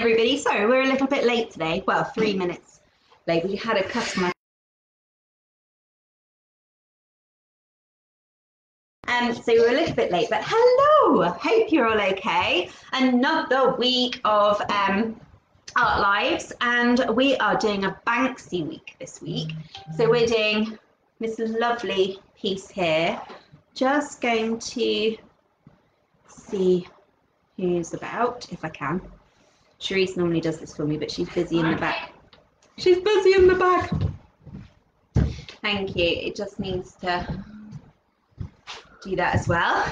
Everybody, sorry, we're a little bit late today. Well, 3 minutes late. We had a customer. So we're a little bit late, but hello. Hope you're all okay. Another week of Art Lives, and we are doing a Banksy week this week. So we're doing this lovely piece here. Just going to see who's about, if I can. Cherise normally does this for me, but she's busy in the back. She's busy in the back. Thank you. It just needs to do that as well.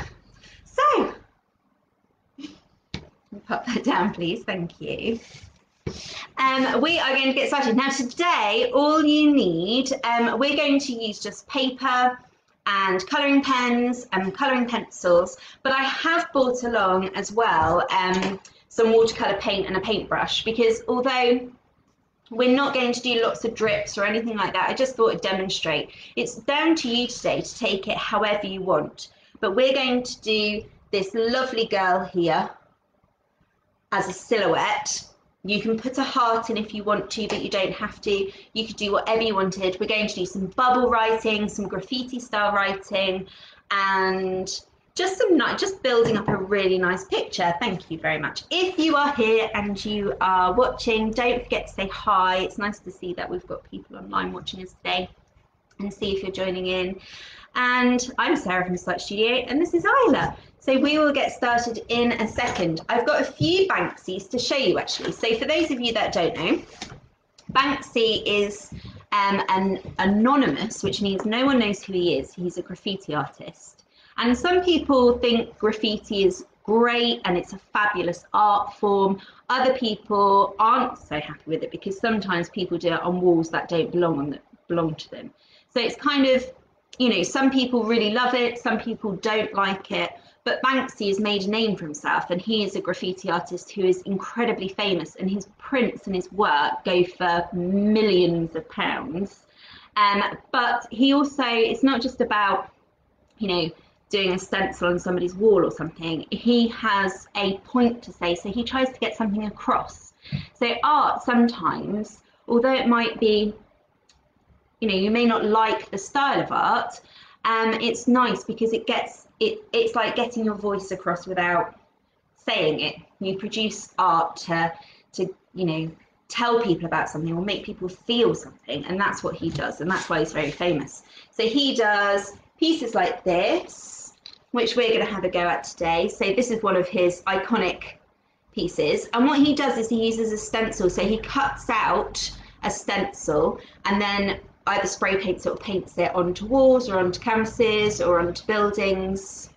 So, pop that down, please. Thank you. We are going to get started. Now, today, all you need, we're going to use just paper and colouring pens and colouring pencils, but I have brought along as well some watercolour paint and a paintbrush, because although we're not going to do lots of drips or anything like that, I just thought I'd demonstrate. It's down to you today to take it however you want, but we're going to do this lovely girl here as a silhouette. You can put a heart in if you want to, but you don't have to. You could do whatever you wanted. We're going to do some bubble writing, some graffiti style writing, and just some just building up a really nice picture. Thank you very much. If you are here and you are watching, don't forget to say hi. It's nice to see that we've got people online watching us today, and see if you're joining in. And I'm Sarah from Slight Studio, and this is Isla. So we will get started in a second. I've got a few Banksies to show you, actually. So for those of you that don't know, Banksy is an anonymous, which means no one knows who he is. He's a graffiti artist. And some people think graffiti is great and it's a fabulous art form. Other people aren't so happy with it, because sometimes people do it on walls that don't belong on that belong to them. So it's kind of, you know, some people really love it, some people don't like it, but Banksy has made a name for himself, and he is a graffiti artist who is incredibly famous, and his prints and his work go for millions of pounds. But he also, it's not just about, you know, doing a stencil on somebody's wall or something. He has a point to say, so he tries to get something across. So art sometimes, although it might be, you know, you may not like the style of art, it's nice because it gets, it's like getting your voice across without saying it. You produce art to, you know, tell people about something or make people feel something, and that's what he does, and that's why he's very famous. So he does pieces like this, which we're going to have a go at today. So this is one of his iconic pieces, and what he does is he uses a stencil. So he cuts out a stencil and then either spray paints it or paints it onto walls or onto canvases or onto buildings.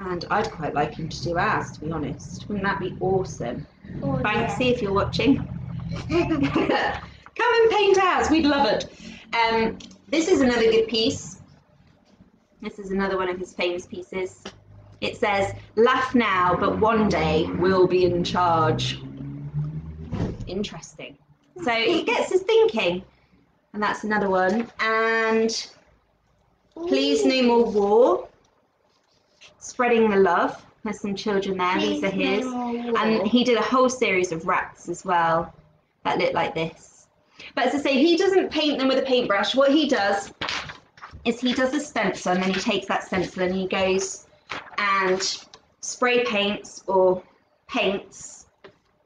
And I'd quite like him to do ours, to be honest. Wouldn't that be awesome? Oh, Banksy, yeah. If you're watching, come and paint ours. We'd love it. This is another good piece. This is another one of his famous pieces. It says, "Laugh now, but one day we'll be in charge." Interesting. So it gets us thinking. And that's another one. And "Please no more war, spreading the love." There's some children there. These are his. And he did a whole series of rats as well that look like this. But as I say, he doesn't paint them with a paintbrush. What he does is he does a stencil, and then he takes that stencil and he goes and spray paints or paints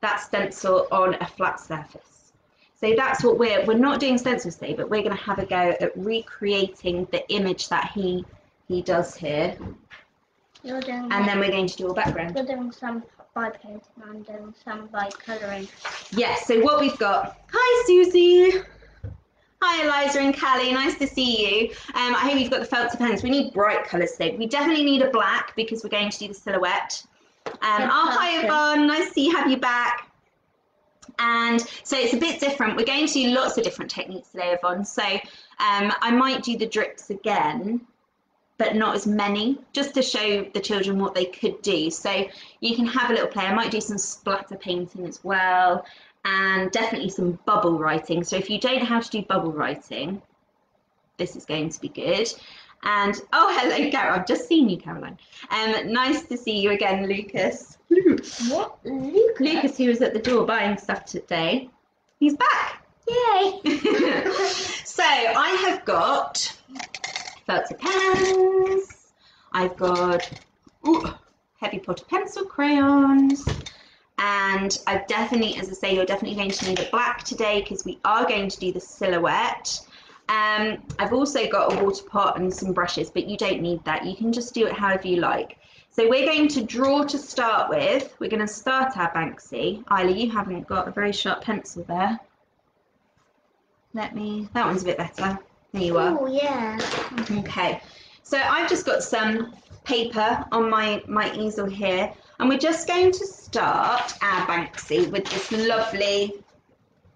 that stencil on a flat surface. So that's what we're not doing stencils today, but we're going to have a go at recreating the image that he does here. You're doing and that. Then we're going to do all background. You're doing some by painting and I'm doing some by colouring. Yes, so what we've got, hi Susie, hi Eliza and Callie, nice to see you. I hope you've got the felty pens. We need bright colours today. We definitely need a black because we're going to do the silhouette. Hi Yvonne, nice to see you, have you back. And so it's a bit different. We're going to do lots of different techniques today, Yvonne. So I might do the drips again, but not as many, just to show the children what they could do. So you can have a little play. I might do some splatter painting as well, and definitely some bubble writing. So if you don't know how to do bubble writing, this is going to be good. And oh, hello, Carol. I've just seen you, Caroline. Nice to see you again, Lucas. What? Lucas, who was at the door buying stuff today, he's back. Yay! So I have got felts of pens. I've got heavy pot of pencil, crayons. And I've definitely, as I say, you're definitely going to need a black today because we are going to do the silhouette. I've also got a water pot and some brushes, but you don't need that. You can just do it however you like. So we're going to draw to start with. We're going to start our Banksy. Isla, you haven't got a very sharp pencil there. Let me, that one's a bit better. There you are. Oh, yeah. Okay. So I've just got some paper on my easel here. And we're just going to start our Banksy with this lovely,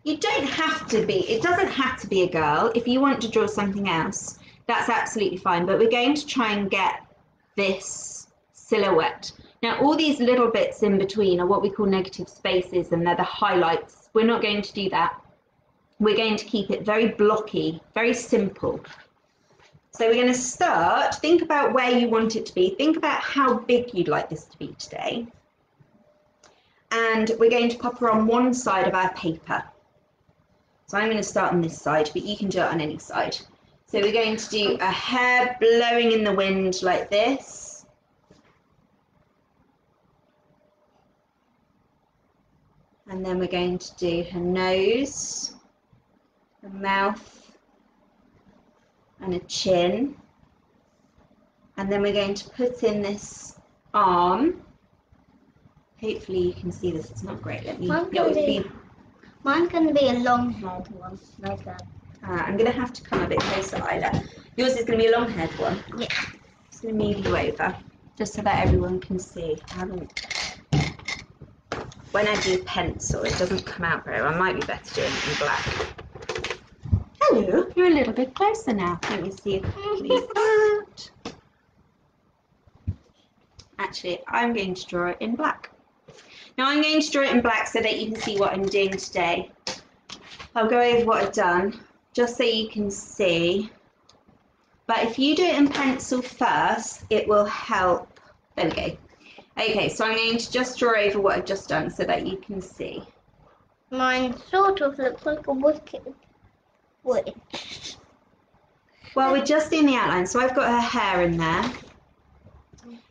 you don't have to be, it doesn't have to be a girl. If you want to draw something else, that's absolutely fine. But we're going to try and get this silhouette. Now, all these little bits in between are what we call negative spaces, and they're the highlights. We're not going to do that. We're going to keep it very blocky, very simple. So we're going to start, think about where you want it to be, think about how big you'd like this to be today. And we're going to pop her on one side of our paper. So I'm going to start on this side, but you can do it on any side. So we're going to do a hair blowing in the wind like this. And then we're going to do her nose, her mouth, and a chin, and then we're going to put in this arm. Hopefully you can see this. It's not great. Let me. Mine's going to be a long-haired one, like that. I'm going to have to come a bit closer, Isla. Yours is going to be a long-haired one. Yeah. Just going to move you over, just so that everyone can see. When I do pencil, it doesn't come out very well. I might be better doing it in black. Hello, you're a little bit closer now. Let me see if I can use that. Actually, I'm going to draw it in black. Now I'm going to draw it in black so that you can see what I'm doing today. I'll go over what I've done, just so you can see. But if you do it in pencil first, it will help. There we go. Okay, so I'm going to just draw over what I've just done so that you can see. Mine sort of looks like a wicked. Wait. Well, we're just doing the outline, so I've got her hair in there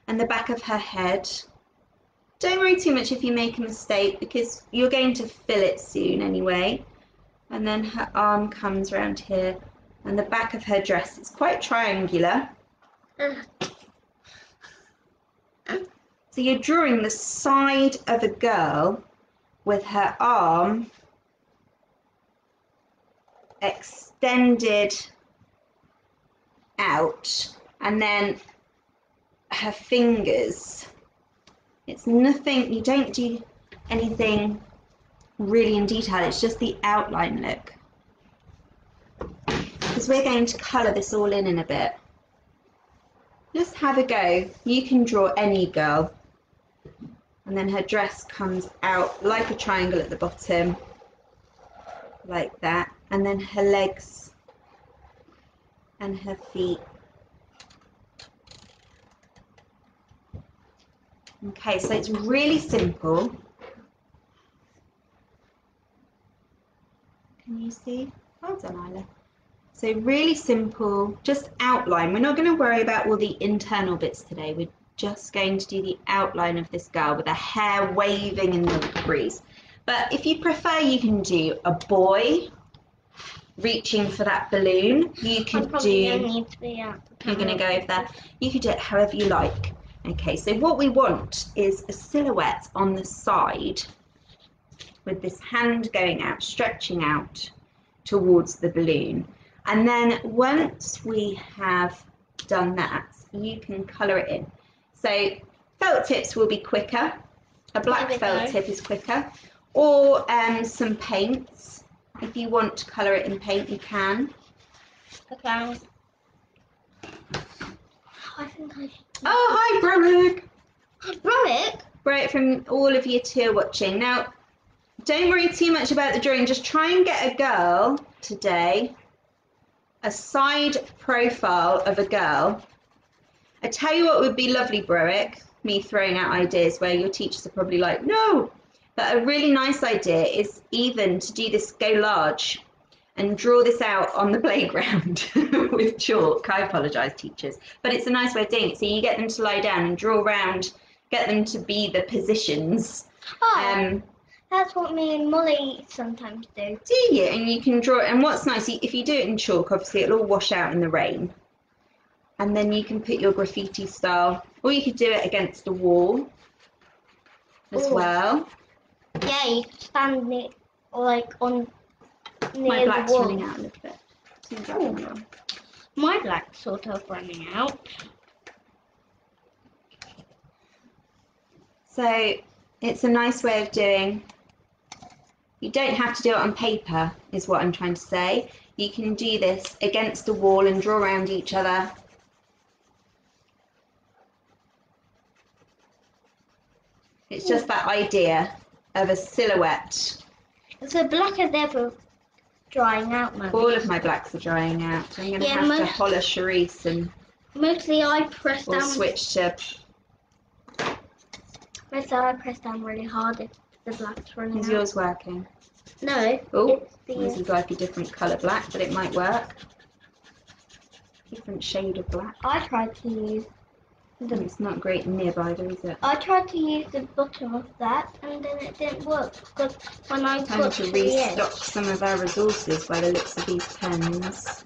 and the back of her head. Don't worry too much if you make a mistake because you're going to fill it soon anyway. And then her arm comes around here and the back of her dress. It's quite triangular. So you're drawing the side of a girl with her arm extended out, and then her fingers. It's nothing, you don't do anything really in detail, it's just the outline look. Because we're going to colour this all in a bit. Just have a go. You can draw any girl. And then her dress comes out like a triangle at the bottom, like that. And then her legs and her feet. Okay, so it's really simple. Can you see? Well done, Isla. So really simple, just outline. We're not going to worry about all the internal bits today. We're just going to do the outline of this girl with her hair waving in the breeze. But if you prefer, you can do a boy reaching for that balloon. You could do, you're going to go over there. You could do it however you like. Okay, so what we want is a silhouette on the side with this hand going out, stretching out towards the balloon. And then once we have done that, you can colour it in. So felt tips will be quicker. A black felt tip is quicker. Or some paints. If you want to colour it in paint, you can. Okay. Oh, hi, Brorick. Hi, Brorick. Right, from all of you two watching. Now, don't worry too much about the drawing. Just try and get a girl today a side profile of a girl. I tell you what would be lovely, Broic, me throwing out ideas where your teachers are probably like, no, but a really nice idea is even to do this go large and draw this out on the playground with chalk. I apologise, teachers, but it's a nice way of doing it. So you get them to lie down and draw round, get them to be the positions. Oh, that's what me and Molly sometimes do. Do you? And you can draw it. And what's nice, if you do it in chalk, obviously it'll all wash out in the rain. And then you can put your graffiti style, or you could do it against the wall as well. Yeah, you could stand it like on near my black's the wall. Running out a little bit. My black's sort of running out. So it's a nice way of doing. You don't have to do it on paper, is what I'm trying to say. You can do this against the wall and draw around each other. It's just that idea of a silhouette. So black is ever drying out, Mum. All of my blacks are drying out. So I'm going to have to holler Charisse and mostly I press down. Switch to. Mostly I press down really hard if the black's running out. Is yours working? No. Oh, this is like a different colour black, but it might work. Different shade of black. I tried to use. It's not great nearby though, is it? I tried to use the bottom of that and then it didn't work because when I got to restock some of our resources by the looks of these pens.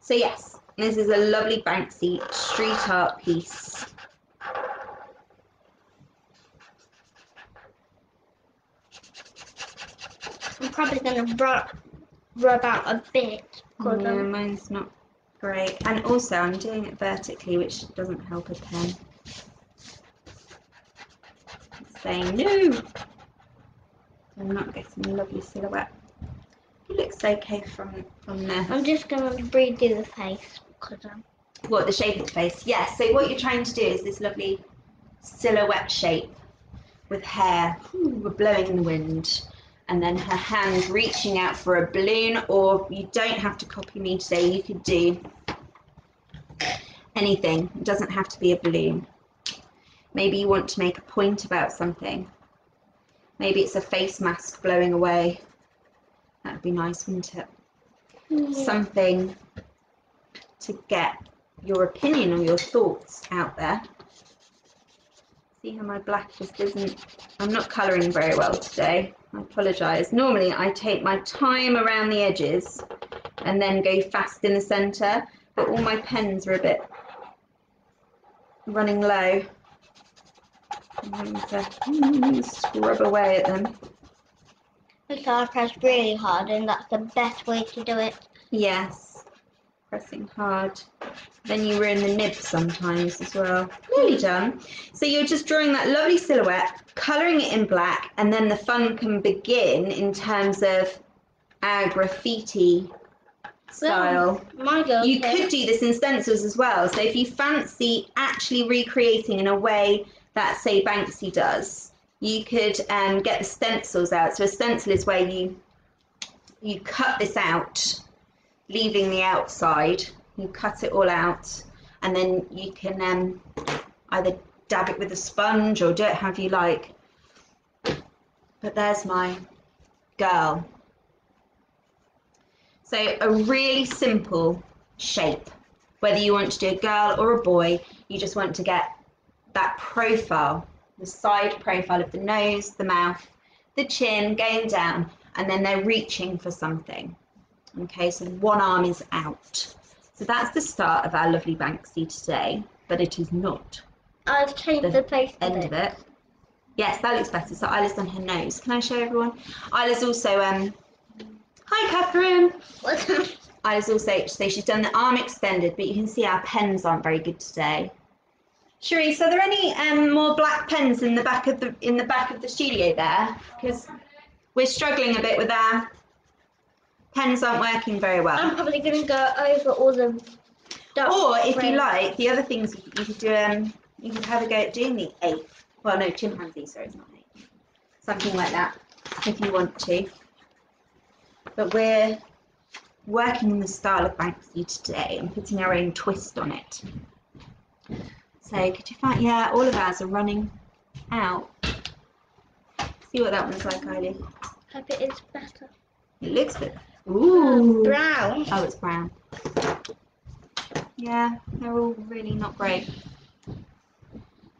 So yes, this is a lovely Banksy street art piece. I'm probably going to rub out a bit. No, mine's not. Great, and also I'm doing it vertically, which doesn't help a pen. It's saying no. I'm not getting a lovely silhouette. It looks okay from there. I'm just going to redo the face. What, the shape of the face? Yes, so what you're trying to do is this lovely silhouette shape with hair blowing in the wind. And then her hand reaching out for a balloon, or you don't have to copy me today, you could do anything. It doesn't have to be a balloon. Maybe you want to make a point about something. Maybe it's a face mask blowing away. That would be nice, wouldn't it? Yeah. Something to get your opinion or your thoughts out there. See how my black just isn't, I'm not colouring very well today, I apologise. Normally I take my time around the edges and then go fast in the centre, but all my pens are a bit running low. I'm going to scrub away at them. So I press really hard and that's the best way to do it. Yes, pressing hard. Then you ruin the nib sometimes as well. Nearly done. So you're just drawing that lovely silhouette, colouring it in black, and then the fun can begin in terms of our graffiti style. Well, my girl, you could do this in stencils as well. So if you fancy actually recreating in a way that, say, Banksy does, you could get the stencils out. So a stencil is where you cut this out, leaving the outside. You cut it all out and then you can either dab it with a sponge or do it however you like. But there's my girl. So a really simple shape, whether you want to do a girl or a boy, you just want to get that profile, the side profile of the nose, the mouth, the chin going down, and then they're reaching for something. Okay, so one arm is out. So that's the start of our lovely Banksy today, but it is not. I've changed the place end of it. Yes, that looks better. So Isla's done her nose. Can I show everyone? Isla's also hi Catherine. Isla's also she's done the arm extended, but you can see our pens aren't very good today. Charisse, are there any more black pens in the back of the studio there? Because we're struggling a bit with our pens aren't working very well. I'm probably going to go over all the. Or if you like, the other things you could do, you could have a go at doing the ape. Well, no, chimpanzee. Sorry, it's not an ape. Something like that, if you want to. But we're working in the style of Banksy today and putting our own twist on it. So could you find, yeah, all of ours are running out. See what that one's like, Kylie. Hope it is better. It looks better. Ooh. Brown. Oh, it's brown. Yeah, they're all really not great.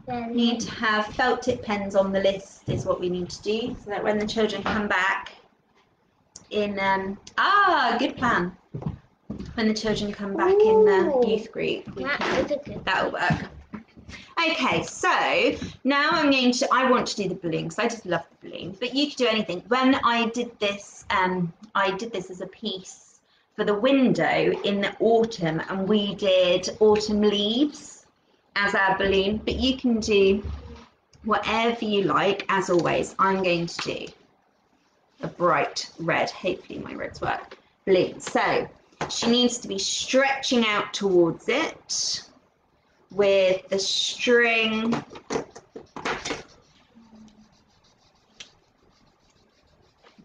Need to have felt tip pens on the list is what we need to do, so that when the children come back in good plan. When the children come back in the youth group, that'll work. Okay, so now I'm going to, I want to do the balloon because I just love the balloon, but you could do anything. When I did this as a piece for the window in the autumn, and we did autumn leaves as our balloon, but you can do whatever you like. As always, I'm going to do a bright red, hopefully my reds work, balloon. So she needs to be stretching out towards it with the string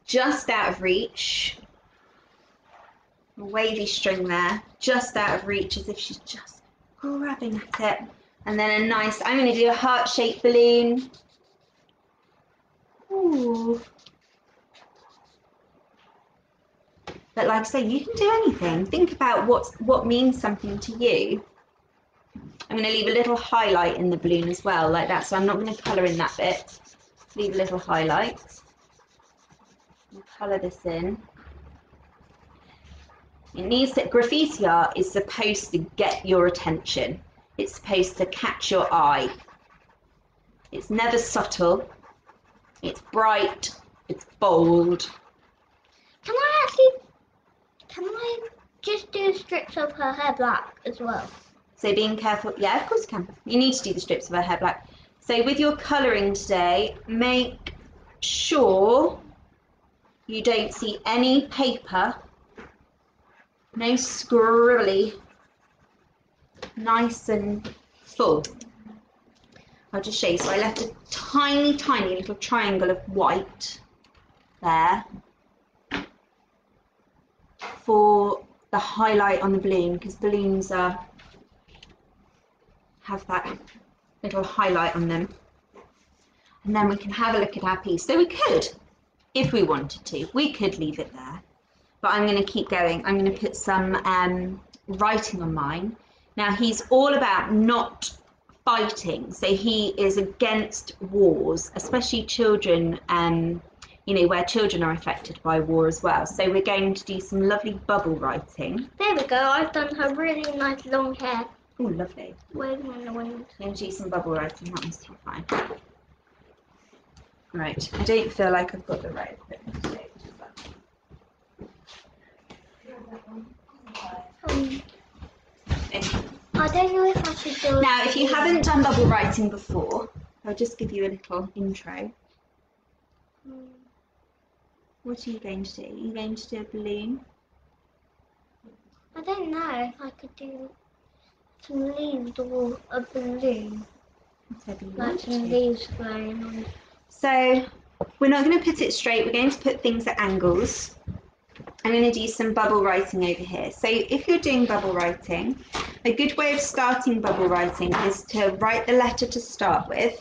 just out of reach, a wavy string there, just out of reach, as if she's just grabbing at it. And then a nice, I'm going to do a heart-shaped balloon. Ooh. But like I say, you can do anything. Think about what means something to you. I'm going to leave a little highlight in the balloon as well, like that. So I'm not going to colour in that bit. Leave a little highlight. Colour this in. It needs that. Graffiti art is supposed to get your attention. It's supposed to catch your eye. It's never subtle. It's bright. It's bold. Can I just do strips of her hair black as well? So being careful, yeah, of course you can. You need to do the strips of her hair black. So with your colouring today, make sure you don't see any paper, no scribbly, nice and full. I'll just show you. So I left a tiny, tiny little triangle of white there for the highlight on the balloon, because balloons are... have that little highlight on them. And then we can have a look at our piece. So we could, if we wanted to, we could leave it there, but I'm going to keep going. I'm going to put some writing on mine. Now he's all about not fighting, so he is against wars, especially children, you know, where children are affected by war as well. So we're going to do some lovely bubble writing. There we go, I've done her really nice long hair. Oh, lovely. I'm going to do some bubble writing. That one's still fine. Right, I don't feel like I've got the right bit. I don't know if I should do it. Now, if you haven't done bubble writing before, I'll just give you a little intro. What are you going to do? Are you going to do a balloon? I don't know if I could do... some leaves or a balloon. Like some leaves flowing on. So we're not going to put it straight, we're going to put things at angles. I'm going to do some bubble writing over here. So if you're doing bubble writing, a good way of starting bubble writing is to write the letter to start with.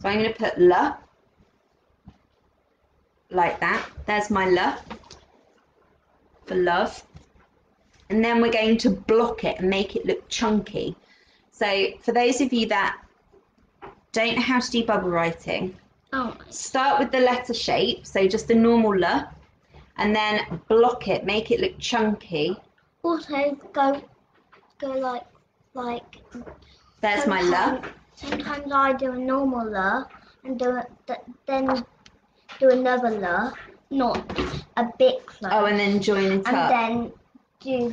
So I'm going to put L, like that. There's my L for love. And then we're going to block it and make it look chunky. So for those of you that don't know how to do bubble writing, start with the letter shape, so just a normal L, and then block it, make it look chunky. Also go like there's my L. Sometimes I do a normal L and do it, then do another L, not a big L. Oh, and then join it up. And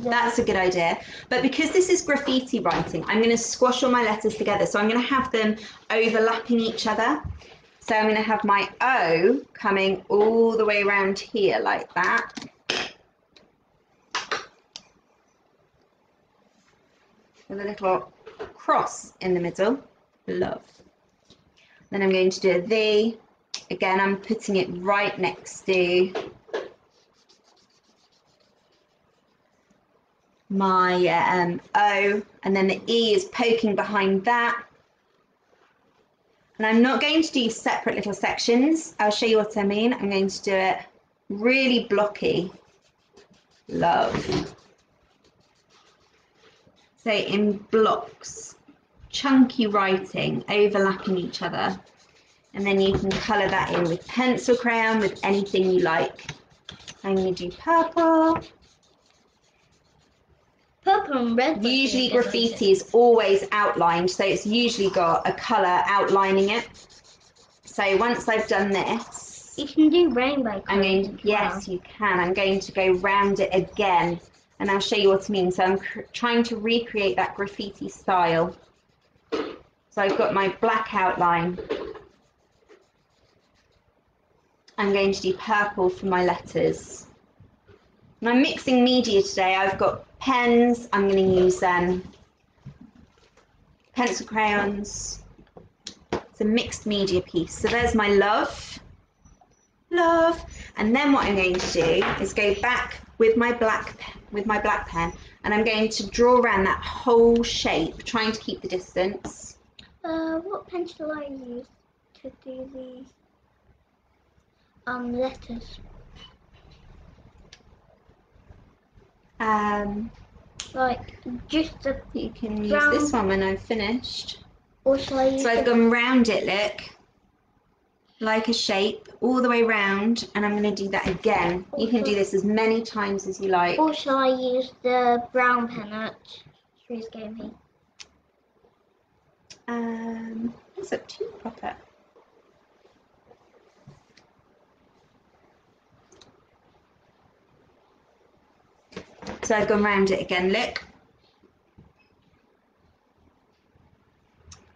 then that's a good idea. But because this is graffiti writing, I'm going to squash all my letters together. So I'm going to have them overlapping each other. So I'm going to have my O coming all the way around here like that. With a little cross in the middle. Love. Then I'm going to do a V. Again, I'm putting it right next to my O, and then the E is poking behind that. And I'm not going to do separate little sections. I'll show you what I mean. I'm going to do it really blocky. Love. So in blocks, chunky writing, overlapping each other. And then you can colour that in with pencil crayon, with anything you like. I'm going to do purple. Purple and red. Usually graffiti is always outlined, so it's usually got a colour outlining it. So once I've done this, you can do rainbow. I'm going to, yes, you can. I'm going to go round it again, and I'll show you what I mean. So I'm trying to recreate that graffiti style. So I've got my black outline. I'm going to do purple for my letters. And I'm mixing media today. I've got pens. I'm going to use pencil crayons. It's a mixed media piece. So there's my love. Love. And then what I'm going to do is go back with my black pen, and I'm going to draw around that whole shape, trying to keep the distance. What pen shall I use to do these? Letters. Like just the. You can use this one when I've finished. Or shall I use? So I've gone round it, look, like a shape, all the way round, and I'm going to do that again. You can do this as many times as you like. Or shall I use the brown pen that Shree's gave me? That's up to you, Pop-It. So I've gone round it again, look.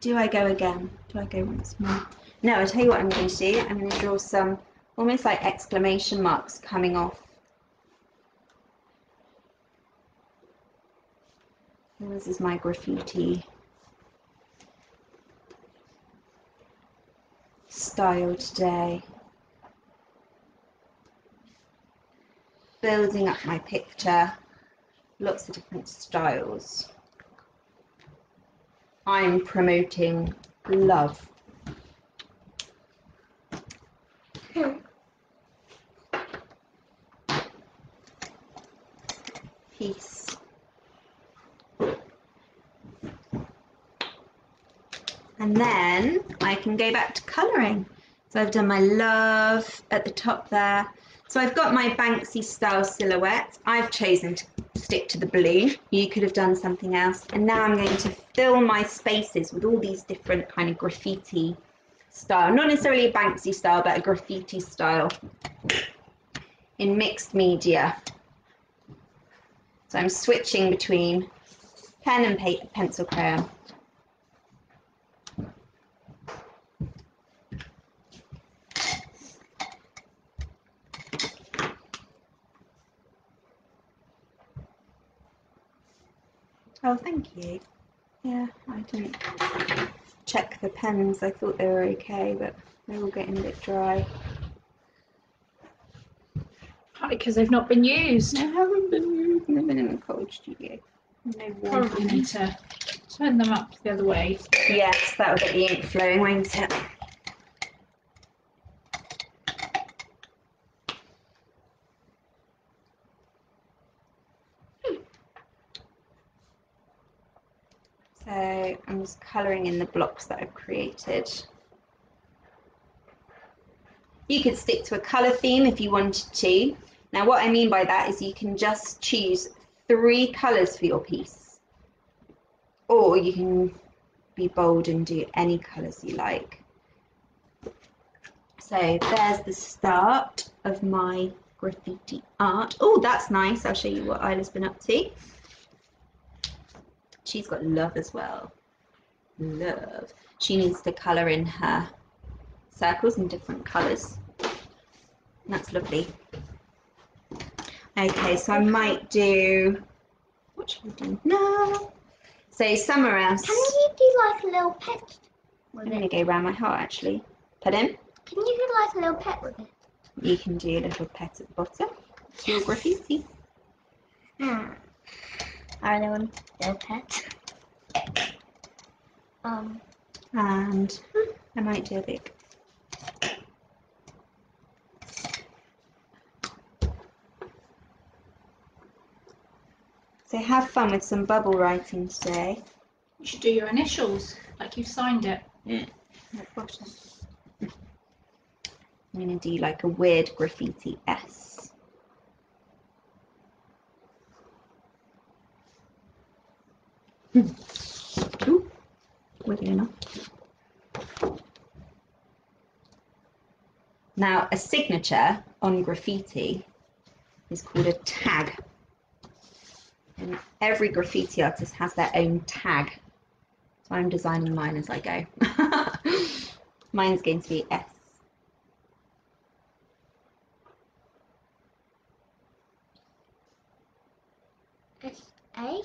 Do I go again? Do I go once more? No, I'll tell you what I'm going to do. I'm going to draw some almost like exclamation marks coming off. And this is my graffiti style today. Building up my picture, lots of different styles. I'm promoting love. Peace. And then I can go back to colouring. So I've done my love at the top there. So I've got my Banksy style silhouette. I've chosen to stick to the blue. You could have done something else. And now I'm going to fill my spaces with all these different kind of graffiti style. Not necessarily a Banksy style, but a graffiti style in mixed media. So I'm switching between pen and paper, pencil crayon. Oh, thank you. Yeah, I didn't check the pens. I thought they were okay, but they're all getting a bit dry. Probably because they've not been used. They haven't been used. They've been in a cold studio. Probably need to turn them up the other way. Yes, that will get the ink flowing, won't it? So I'm just colouring in the blocks that I've created. You could stick to a colour theme if you wanted to. Now what I mean by that is you can just choose 3 colours for your piece. Or you can be bold and do any colours you like. So there's the start of my graffiti art. Oh, that's nice. I'll show you what Isla's been up to. She's got love as well. Love. She needs to colour in her circles in different colours. That's lovely. Okay, so I might do. What should I do? No. So somewhere else. Can you do like a little pet? I'm going to go round my heart actually. Pardon? Can you do like a little pet with it? You can do a little pet at the bottom. It's your graffiti. are they on their pet. And I might do a big so have fun with some bubble writing today. You should do your initials like you've signed it. Yeah. I'm going to do like a weird graffiti S. Ooh, weirdly enough. Now, a signature on graffiti is called a tag. And every graffiti artist has their own tag. So I'm designing mine as I go. Mine's going to be S. S-A?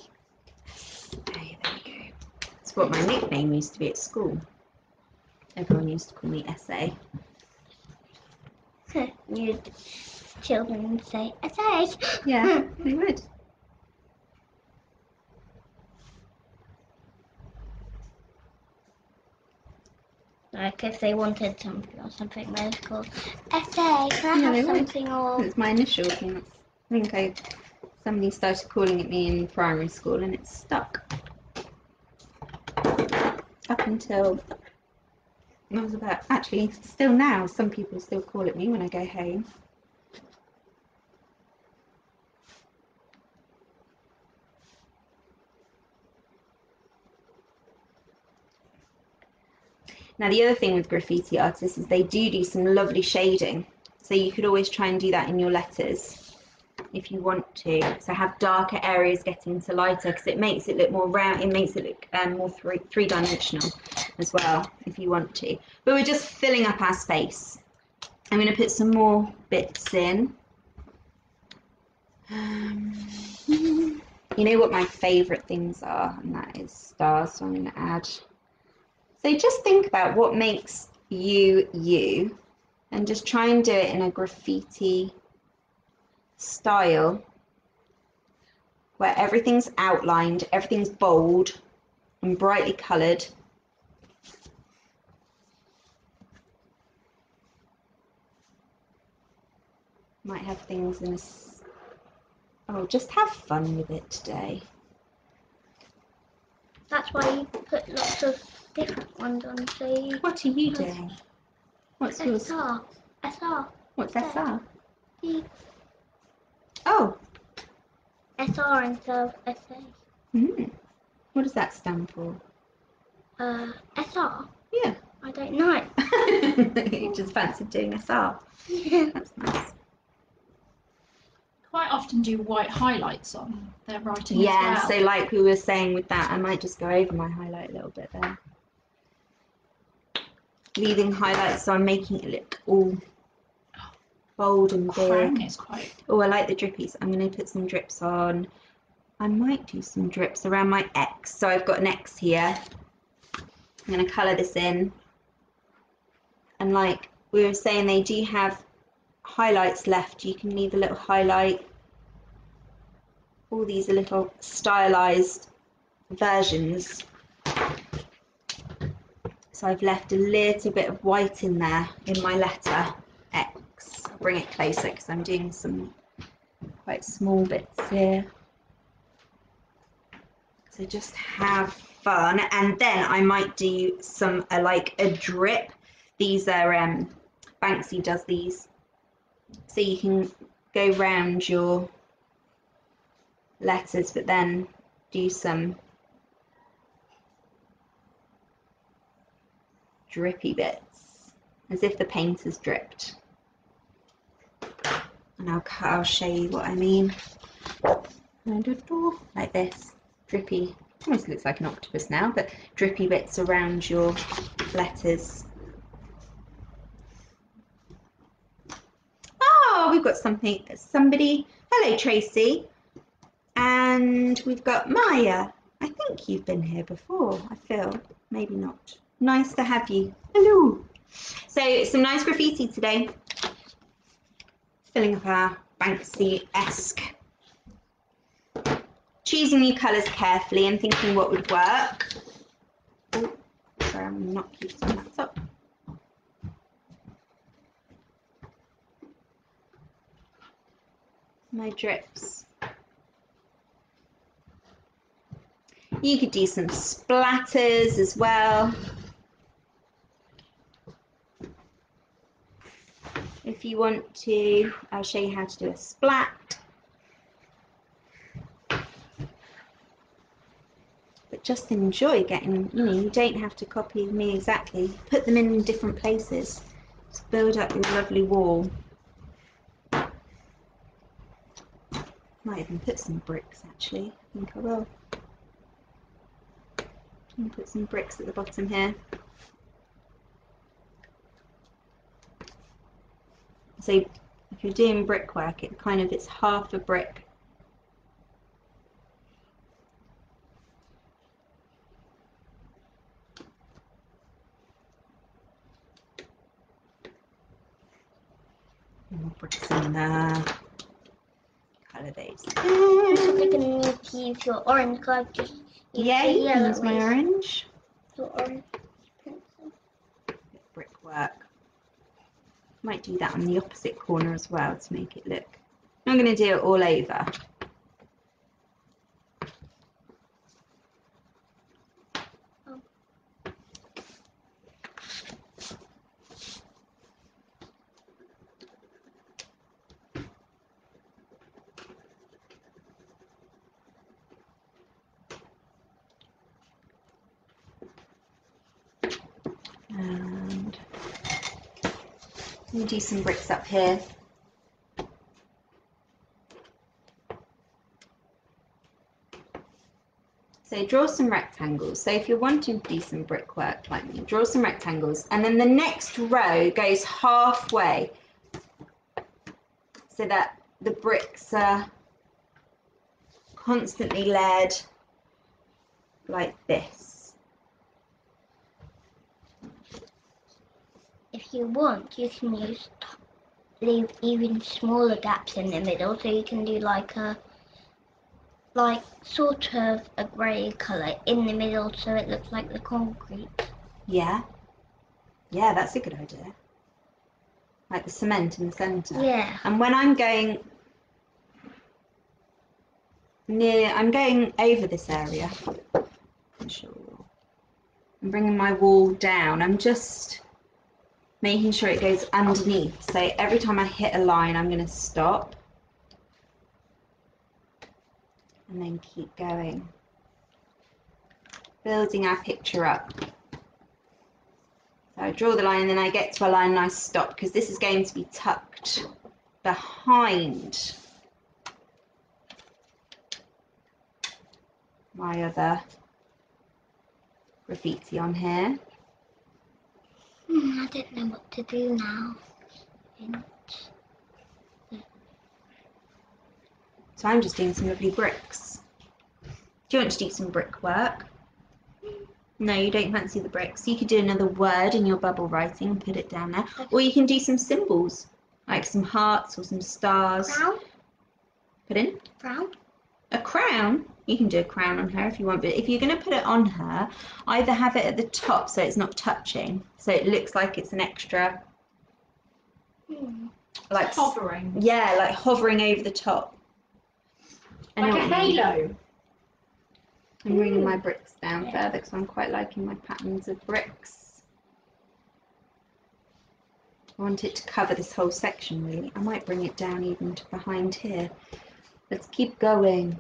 S-A, there you go. It's what my nickname used to be at school. Everyone used to call me S-A. Your children would say, S-A! Yeah, they would. Like if they wanted something or something medical, SA, can I have something or... It's my initials. I think somebody started calling it me in primary school and it's stuck. Up until I was about, actually still now, some people still call it me when I go home. Now the other thing with graffiti artists is they do some lovely shading, so you could always try and do that in your letters if you want to. So have darker areas getting to lighter because it makes it look more round, it makes it look more three-dimensional as well if you want to. But we're just filling up our space. I'm going to put some more bits in. You know what my favourite things are, and that is stars, so I'm going to add... So just think about what makes you, you, and just try and do it in a graffiti style where everything's outlined, everything's bold and brightly coloured. Might have things in a... Oh, just have fun with it today. That's why you put lots of different ones on, so... What are you doing? What's yours? SR. SR. What's SR? D. Oh. SR instead of SA. Mm. What does that stand for? SR? Yeah. I don't know. You just fancied doing SR. Yeah. That's nice. Quite often do white highlights on their writing as well. Yeah, so like we were saying with that, I might just go over my highlight a little bit there. Leaving highlights, so I'm making it look all bold and big. It's quite... Oh, I like the drippies. I'm going to put some drips on. I might do some drips around my X. So I've got an X here. I'm going to colour this in. And like we were saying, they do have highlights left. You can leave a little highlight. All these are little stylised versions. So I've left a little bit of white in there in my letter X. I'll bring it closer because I'm doing some quite small bits here. So just have fun, and then I might do some like a drip. These are Banksy does these, so you can go round your letters but then do some drippy bits, as if the paint has dripped. And I'll show you what I mean. Like this, drippy, almost looks like an octopus now, but drippy bits around your letters. Oh, we've got something, somebody, hello Tracy, and we've got Maya. I think you've been here before, I feel, maybe not. Nice to have you. Hello. So some nice graffiti today. Filling up our Banksy-esque choosing your colours carefully and thinking what would work. Oh, sorry, I'm not keeping that up. My drips. You could do some splatters as well, if you want to. I'll show you how to do a splat. But just enjoy getting, you know, you don't have to copy me exactly. Put them in different places to build up your lovely wall. Might even put some bricks actually, I think I will. And put some bricks at the bottom here. So if you're doing brickwork, it kind of, it's half a brick. More bricks in there. Colour those. I can use your orange colour. Yeah, you can use my orange. Your orange pencil. Brickwork. Might do that on the opposite corner as well to make it look. I'm going to do it all over. Oh. And we'll do some bricks up here. So draw some rectangles. So if you're wanting to do some brickwork like me, draw some rectangles, and then the next row goes halfway so that the bricks are constantly layered like this. If you want, you can use, leave even smaller gaps in the middle, so you can do like a, like sort of a grey colour in the middle, so it looks like the concrete. Yeah, yeah, that's a good idea. Like the cement in the centre. Yeah. And when I'm going near, I'm going over this area. I'm bringing my wall down. I'm just making sure it goes underneath. So every time I hit a line, I'm going to stop and then keep going, building our picture up. So I draw the line and then I get to a line and I stop, because this is going to be tucked behind my other graffiti on here. I don't know what to do now. So I'm just doing some lovely bricks. Do you want to do some brickwork? No, you don't fancy the bricks. You could do another word in your bubble writing and put it down there. Okay. Or you can do some symbols, like some hearts or some stars. Crown? Put in? Crown? A crown? You can do a crown on her if you want, but if you're going to put it on her, either have it at the top so it's not touching, so it looks like it's an extra, like hovering. Yeah, like hovering over the top. Like a halo. I'm bringing my bricks down further because I'm quite liking my patterns of bricks. I want it to cover this whole section really. I might bring it down even to behind here. Let's keep going.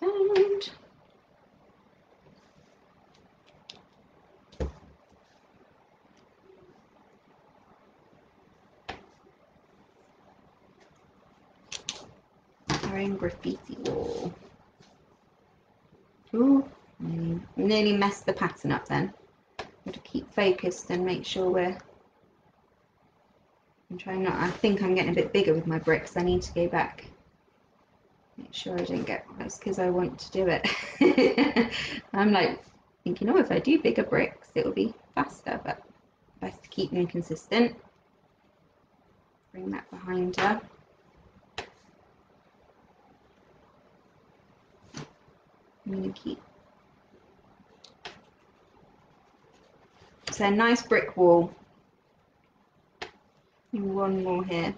And our own graffiti wall. Ooh, nearly messed the pattern up then. Got to keep focused and make sure we're. I'm trying not. I think I'm getting a bit bigger with my bricks. I need to go back. Make sure I don't get, that's because I want to do it. I'm like thinking, oh, if I do bigger bricks, it'll be faster, but best to keep them consistent. Bring that behind her. That's a nice brick wall. One more here.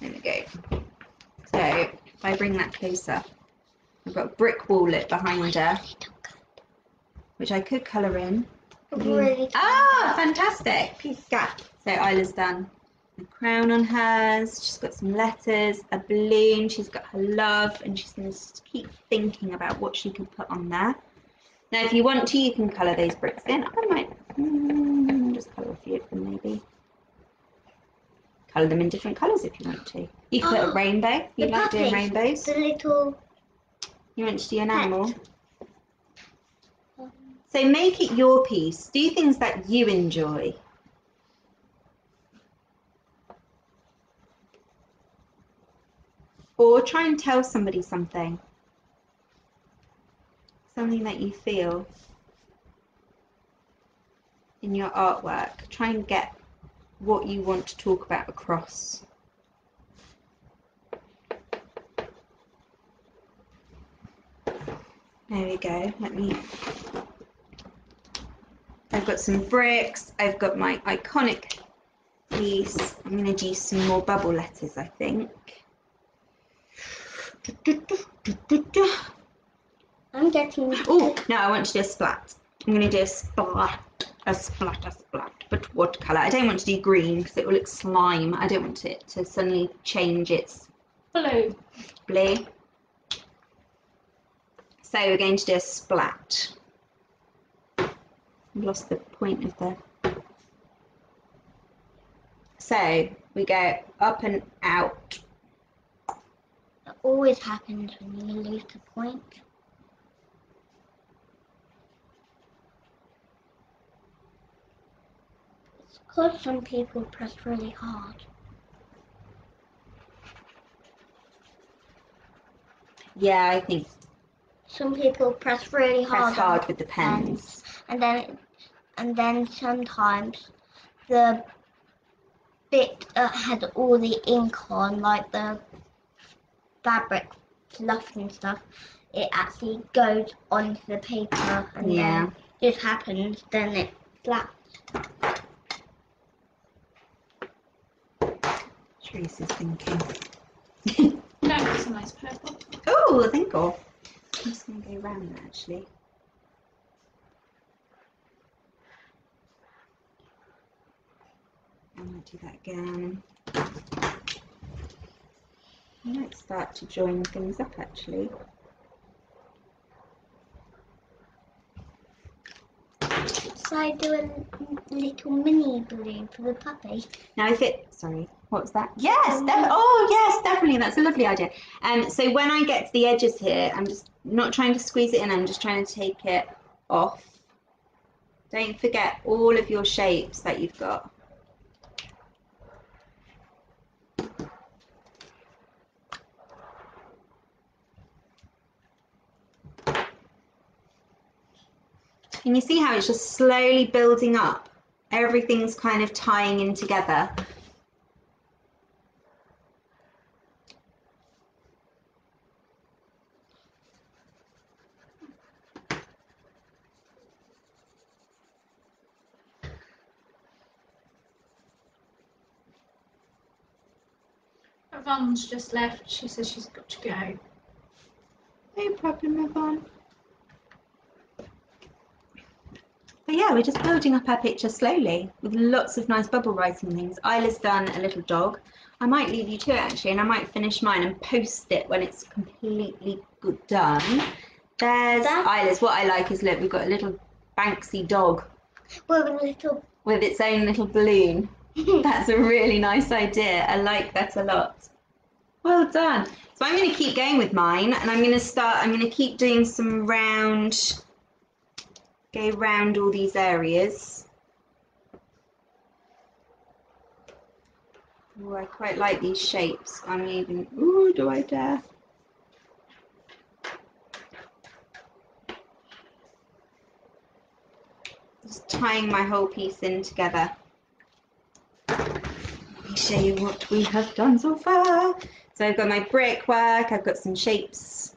There we go. So if I bring that closer, I've got a brick wall behind her, which I could colour in. Oh, fantastic. So Isla's done the crown on hers. She's got some letters, a balloon. She's got her love, and she's going to keep thinking about what she can put on there. Now, if you want to, you can colour those bricks in. I might just colour a few of them, maybe. Colour them in different colours if you want to. You can put a rainbow. You like doing rainbows? The little... You want to do an animal? So make it your piece. Do things that you enjoy. Or try and tell somebody something. Something that you feel in your artwork. Try and get what you want to talk about across. There we go. Let me... I've got some bricks, I've got my iconic piece. I'm going to do some more bubble letters, I think. I'm getting... Oh, no, I want to do a splat. I'm going to do a splat, a splat, a splat. But what colour? I don't want to do green because it will look slime. I don't want it to suddenly change its... Blue. Blue. So we're going to do a splat. I've lost the point of the... So we go up and out. It always happens when you lose the point. It's because some people press really hard. Yeah, I think. Some people press really hard. Press hard with the pens. And then sometimes the bit that had all the ink on, like the fabric fluff and stuff, it actually goes onto the paper, and then it happens, then it flaps. Teresa's thinking. No, it's a nice purple. Oh, I think I'm just going to go round that actually. I might do that again. I might start to join things up actually. So I do a little mini balloon for the puppy. Now if it, sorry, what was that? Yes, oh yes, definitely, that's a lovely idea. So when I get to the edges here, I'm just not trying to squeeze it in, I'm just trying to take it off. Don't forget all of your shapes that you've got. Can you see how it's just slowly building up? Everything's kind of tying in together. Yvonne's just left. She says she's got to go. No problem, Yvonne. But yeah, we're just building up our picture slowly with lots of nice bubble writing things. Isla's done a little dog. I might leave you to it actually, and I might finish mine and post it when it's completely good done. There's Isla's. What I like is, look, we've got a little Banksy dog with its own little balloon. That's a really nice idea. I like that a lot. Well done. So I'm going to keep going with mine, and I'm going to keep doing some round... Go round all these areas. Oh, I quite like these shapes. I'm even, ooh, do I dare? Just tying my whole piece in together. Let me show you what we have done so far. So I've got my brickwork, I've got some shapes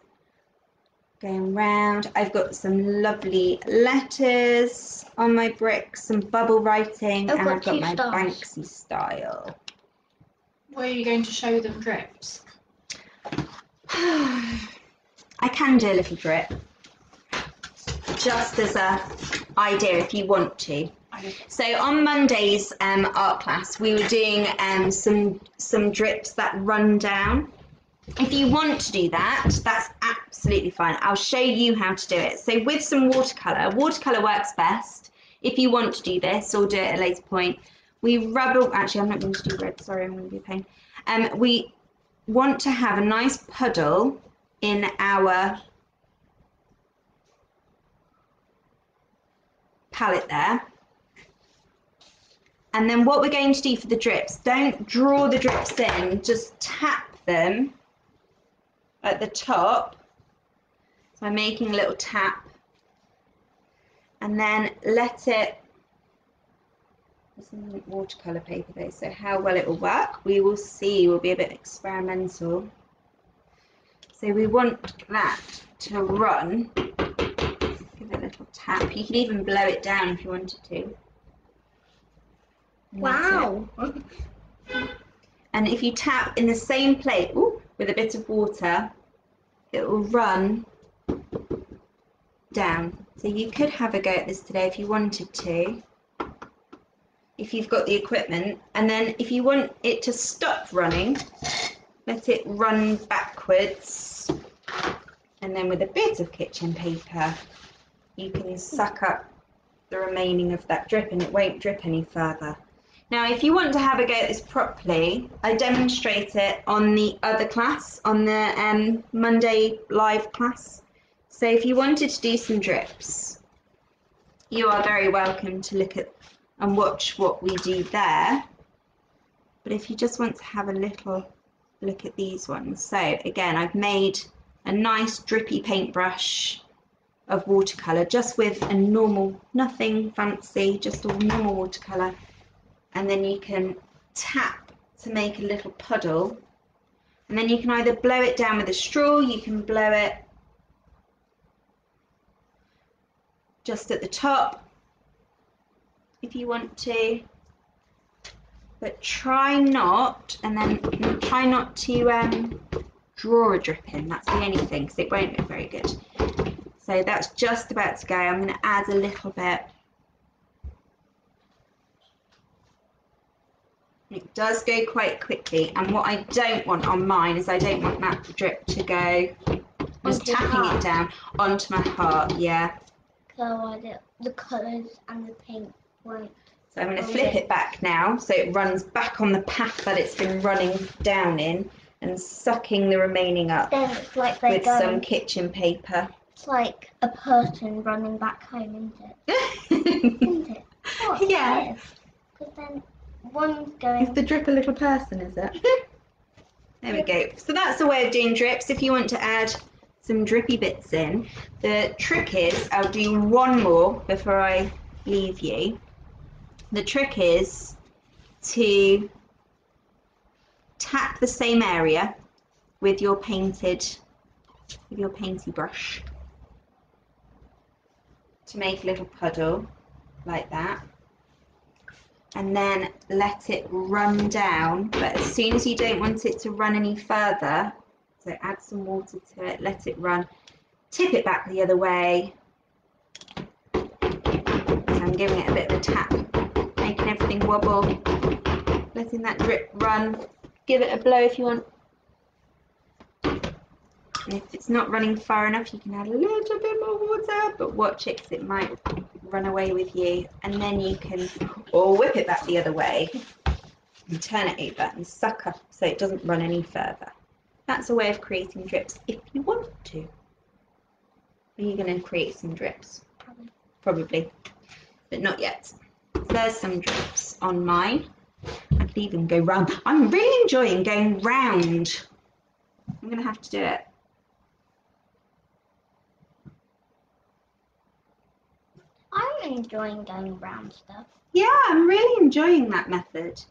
going round. I've got some lovely letters on my brick, some bubble writing, and I've got my Banksy style. Where are you going to show them drips? I can do a little drip, just as a idea if you want to. So on Monday's art class, we were doing some drips that run down. If you want to do that, that's absolutely fine. I'll show you how to do it. So with some watercolour, watercolour works best. If you want to do this, or do it at a later point, we rub. Actually, I'm not going to do red. Sorry, I'm going to be a pain. We want to have a nice puddle in our palette there. And then what we're going to do for the drips, don't draw the drips in, just tap them at the top. So I'm making a little tap. And then let it, there's some watercolour paper there, so how well it will work, we will see, we'll be a bit experimental. So we want that to run. Give it a little tap. You can even blow it down if you wanted to. And wow. And if you tap in the same plate with a bit of water, it will run down. So you could have a go at this today if you wanted to, if you've got the equipment. And then if you want it to stop running, let it run backwards. And then with a bit of kitchen paper, you can suck up the remaining of that drip and it won't drip any further. Now, if you want to have a go at this properly, I demonstrate it on the other class, on the Monday live class. So if you wanted to do some drips, you are very welcome to look at and watch what we do there. But if you just want to have a little look at these ones. So again, I've made a nice drippy paintbrush of watercolour, just with a normal, nothing fancy, just all normal watercolour. And then you can tap to make a little puddle, and then you can either blow it down with a straw, you can blow it just at the top if you want to, but try not to draw a drip in. That's the only thing, because it won't look very good. So that's just about to go. I'm going to add a little bit. It does go quite quickly, and what I don't want on mine is I don't want that drip to go, just tapping it down onto my heart, yeah. The colours and the paint won't. So I'm going to flip it back now, so it runs back on the path that it's been running down in, and sucking the remaining up with some kitchen paper. It's like a person running back home, isn't it? Isn't it? Oh, yeah. Because then one's going. Is the drip a little person, is it? There we go. So that's a way of doing drips. If you want to add some drippy bits in, the trick is, I'll do one more before I leave you. The trick is to tap the same area with your painty brush, to make a little puddle like that, and then let it run down. But as soon as you don't want it to run any further, so add some water to it, let it run, tip it back the other way. So I'm giving it a bit of a tap, making everything wobble, letting that drip run. Give it a blow if you want. And if it's not running far enough, you can add a little bit more water, but watch it because it might run away with you. And then you can, or whip it back the other way and turn it over and suck up so it doesn't run any further. That's a way of creating drips if you want to. Are you going to create some drips? Probably, but not yet. There's some drips on mine. I could even go round. I'm really enjoying going round. I'm going to have to do it. I'm enjoying going round stuff. Yeah, I'm really enjoying that method.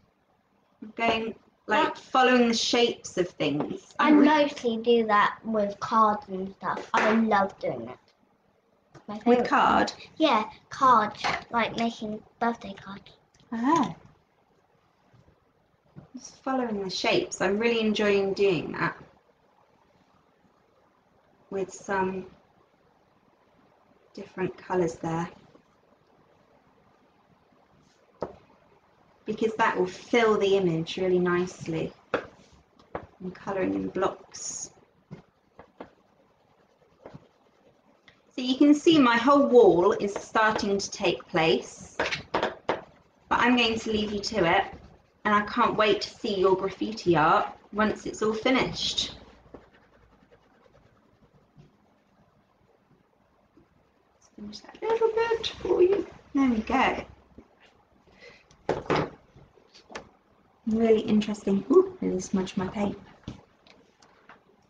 I'm going Like following the shapes of things. I mostly do that with cards and stuff. I love doing it. With card? Yeah, cards. Like making birthday cards. Oh. Just following the shapes. I'm really enjoying doing that. With some different colours there. Because that will fill the image really nicely. I'm colouring in blocks. So you can see my whole wall is starting to take place. But I'm going to leave you to it. And I can't wait to see your graffiti art once it's all finished. Let's finish that little bit for you. There we go. Really interesting. Ooh, really smudged my paint.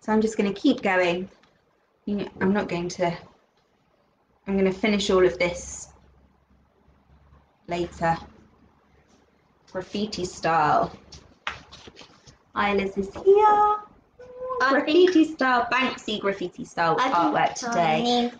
So I'm just going to keep going. I'm going to finish all of this later. Graffiti style. Isla's is here. Graffiti style, Banksy graffiti style artwork today. I need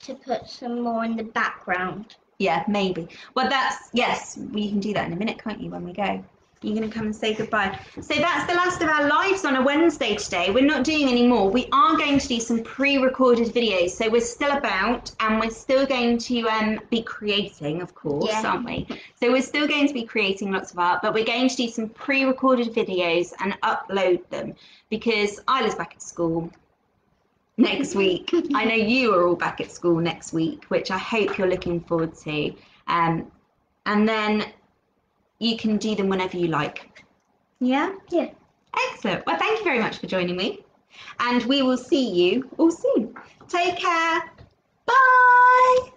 to put some more in the background. Yeah, maybe. Well, yes, we can do that in a minute, can't you, when we go? You're going to come and say goodbye. So that's the last of our lives on a Wednesday today. We're not doing any more. We are going to do some pre-recorded videos. So we're still about, and we're still going to be creating, of course, aren't we? So we're still going to be creating lots of art, but we're going to do some pre-recorded videos and upload them because Isla's back at school next week. I know you are all back at school next week, which I hope you're looking forward to. And then you can do them whenever you like. Yeah? Yeah. Excellent. Well, thank you very much for joining me. And we will see you all soon. Take care. Bye.